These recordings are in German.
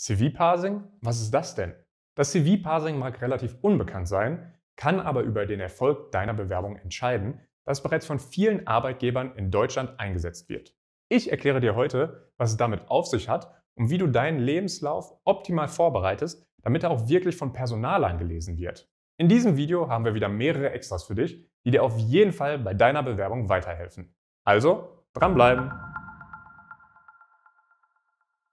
CV-Parsing? Was ist das denn? Das CV-Parsing mag relativ unbekannt sein, kann aber über den Erfolg deiner Bewerbung entscheiden, das bereits von vielen Arbeitgebern in Deutschland eingesetzt wird. Ich erkläre dir heute, was es damit auf sich hat und wie du deinen Lebenslauf optimal vorbereitest, damit er auch wirklich von Personalern gelesen wird. In diesem Video haben wir wieder mehrere Extras für dich, die dir auf jeden Fall bei deiner Bewerbung weiterhelfen. Also, dranbleiben!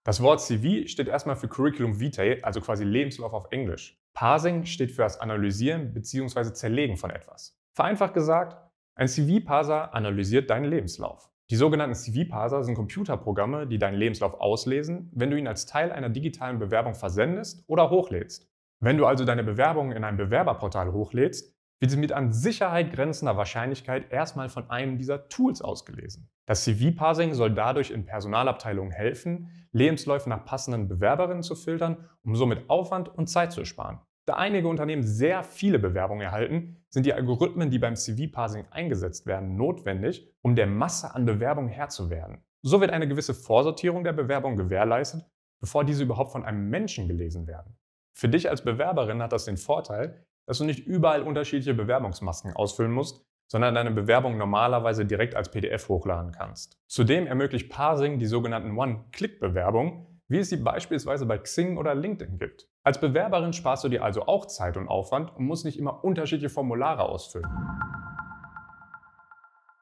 Das Wort CV steht erstmal für Curriculum Vitae, also quasi Lebenslauf auf Englisch. Parsing steht für das Analysieren bzw. Zerlegen von etwas. Vereinfacht gesagt, ein CV-Parser analysiert deinen Lebenslauf. Die sogenannten CV-Parser sind Computerprogramme, die deinen Lebenslauf auslesen, wenn du ihn als Teil einer digitalen Bewerbung versendest oder hochlädst. Wenn du also deine Bewerbung in ein Bewerberportal hochlädst, wird sie mit an Sicherheit grenzender Wahrscheinlichkeit erstmal von einem dieser Tools ausgelesen. Das CV-Parsing soll dadurch in Personalabteilungen helfen, Lebensläufe nach passenden Bewerberinnen zu filtern, um somit Aufwand und Zeit zu sparen. Da einige Unternehmen sehr viele Bewerbungen erhalten, sind die Algorithmen, die beim CV-Parsing eingesetzt werden, notwendig, um der Masse an Bewerbungen Herr zu werden. So wird eine gewisse Vorsortierung der Bewerbung gewährleistet, bevor diese überhaupt von einem Menschen gelesen werden. Für dich als Bewerberin hat das den Vorteil, dass du nicht überall unterschiedliche Bewerbungsmasken ausfüllen musst, sondern deine Bewerbung normalerweise direkt als PDF hochladen kannst. Zudem ermöglicht Parsing die sogenannten One-Click-Bewerbungen, wie es sie beispielsweise bei Xing oder LinkedIn gibt. Als Bewerberin sparst du dir also auch Zeit und Aufwand und musst nicht immer unterschiedliche Formulare ausfüllen.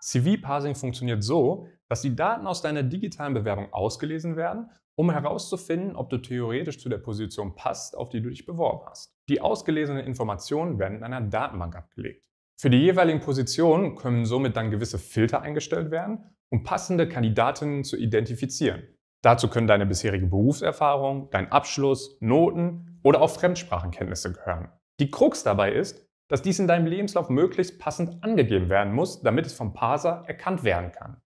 CV-Parsing funktioniert so, dass die Daten aus deiner digitalen Bewerbung ausgelesen werden, um herauszufinden, ob du theoretisch zu der Position passt, auf die du dich beworben hast. Die ausgelesenen Informationen werden in einer Datenbank abgelegt. Für die jeweiligen Positionen können somit dann gewisse Filter eingestellt werden, um passende Kandidatinnen zu identifizieren. Dazu können deine bisherige Berufserfahrung, dein Abschluss, Noten oder auch Fremdsprachenkenntnisse gehören. Die Krux dabei ist, dass dies in deinem Lebenslauf möglichst passend angegeben werden muss, damit es vom Parser erkannt werden kann.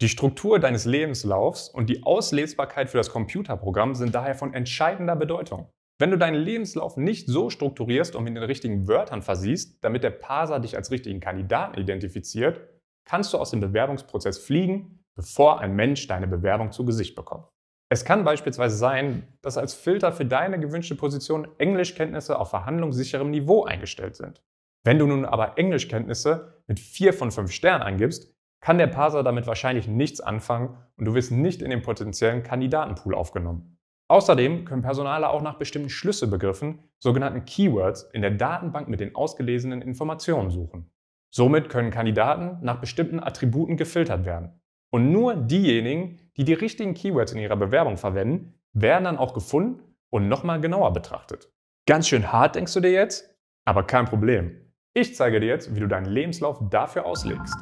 Die Struktur deines Lebenslaufs und die Auslesbarkeit für das Computerprogramm sind daher von entscheidender Bedeutung. Wenn du deinen Lebenslauf nicht so strukturierst und mit den richtigen Wörtern versiehst, damit der Parser dich als richtigen Kandidaten identifiziert, kannst du aus dem Bewerbungsprozess fliegen, bevor ein Mensch deine Bewerbung zu Gesicht bekommt. Es kann beispielsweise sein, dass als Filter für deine gewünschte Position Englischkenntnisse auf verhandlungssicherem Niveau eingestellt sind. Wenn du nun aber Englischkenntnisse mit 4 von 5 Sternen eingibst, kann der Parser damit wahrscheinlich nichts anfangen und du wirst nicht in den potenziellen Kandidatenpool aufgenommen. Außerdem können Personaler auch nach bestimmten Schlüsselbegriffen, sogenannten Keywords, in der Datenbank mit den ausgelesenen Informationen suchen. Somit können Kandidaten nach bestimmten Attributen gefiltert werden. Und nur diejenigen, die die richtigen Keywords in ihrer Bewerbung verwenden, werden dann auch gefunden und nochmal genauer betrachtet. Ganz schön hart denkst du dir jetzt? Aber kein Problem. Ich zeige dir jetzt, wie du deinen Lebenslauf dafür auslegst.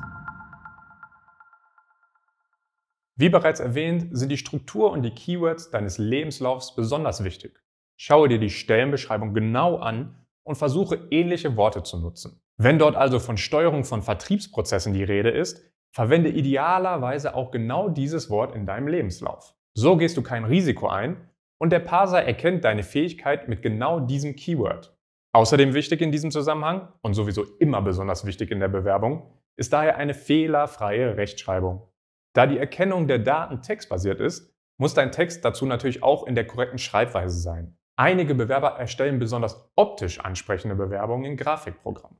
Wie bereits erwähnt, sind die Struktur und die Keywords deines Lebenslaufs besonders wichtig. Schaue dir die Stellenbeschreibung genau an und versuche, ähnliche Worte zu nutzen. Wenn dort also von Steuerung von Vertriebsprozessen die Rede ist, verwende idealerweise auch genau dieses Wort in deinem Lebenslauf. So gehst du kein Risiko ein und der Parser erkennt deine Fähigkeit mit genau diesem Keyword. Außerdem wichtig in diesem Zusammenhang und sowieso immer besonders wichtig in der Bewerbung ist daher eine fehlerfreie Rechtschreibung. Da die Erkennung der Daten textbasiert ist, muss dein Text dazu natürlich auch in der korrekten Schreibweise sein. Einige Bewerber erstellen besonders optisch ansprechende Bewerbungen in Grafikprogrammen.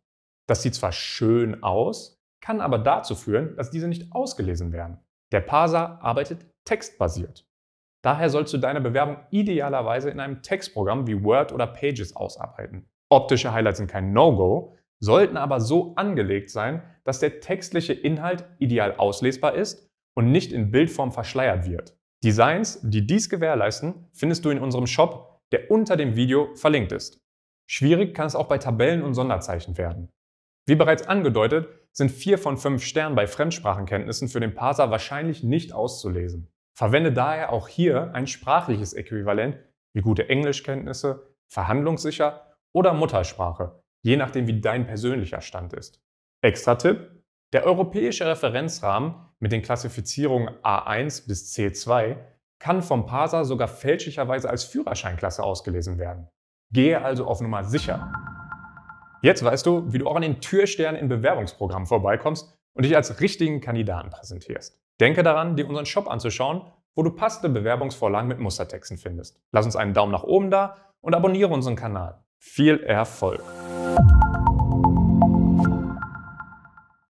Das sieht zwar schön aus, kann aber dazu führen, dass diese nicht ausgelesen werden. Der Parser arbeitet textbasiert. Daher sollst du deine Bewerbung idealerweise in einem Textprogramm wie Word oder Pages ausarbeiten. Optische Highlights sind kein No-Go, sollten aber so angelegt sein, dass der textliche Inhalt ideal auslesbar ist und nicht in Bildform verschleiert wird. Designs, die dies gewährleisten, findest du in unserem Shop, der unter dem Video verlinkt ist. Schwierig kann es auch bei Tabellen und Sonderzeichen werden. Wie bereits angedeutet, sind 4 von 5 Sternen bei Fremdsprachenkenntnissen für den Parser wahrscheinlich nicht auszulesen. Verwende daher auch hier ein sprachliches Äquivalent wie gute Englischkenntnisse, verhandlungssicher oder Muttersprache, je nachdem wie dein persönlicher Stand ist. Extra Tipp: Der europäische Referenzrahmen mit den Klassifizierungen A1 bis C2 kann vom Parser sogar fälschlicherweise als Führerscheinklasse ausgelesen werden. Gehe also auf Nummer sicher. Jetzt weißt du, wie du auch an den Türsternen im Bewerbungsprogramm vorbeikommst und dich als richtigen Kandidaten präsentierst. Denke daran, dir unseren Shop anzuschauen wo du passende Bewerbungsvorlagen mit Mustertexten findest. Lass uns einen Daumen nach oben da und abonniere unseren Kanal. Viel Erfolg!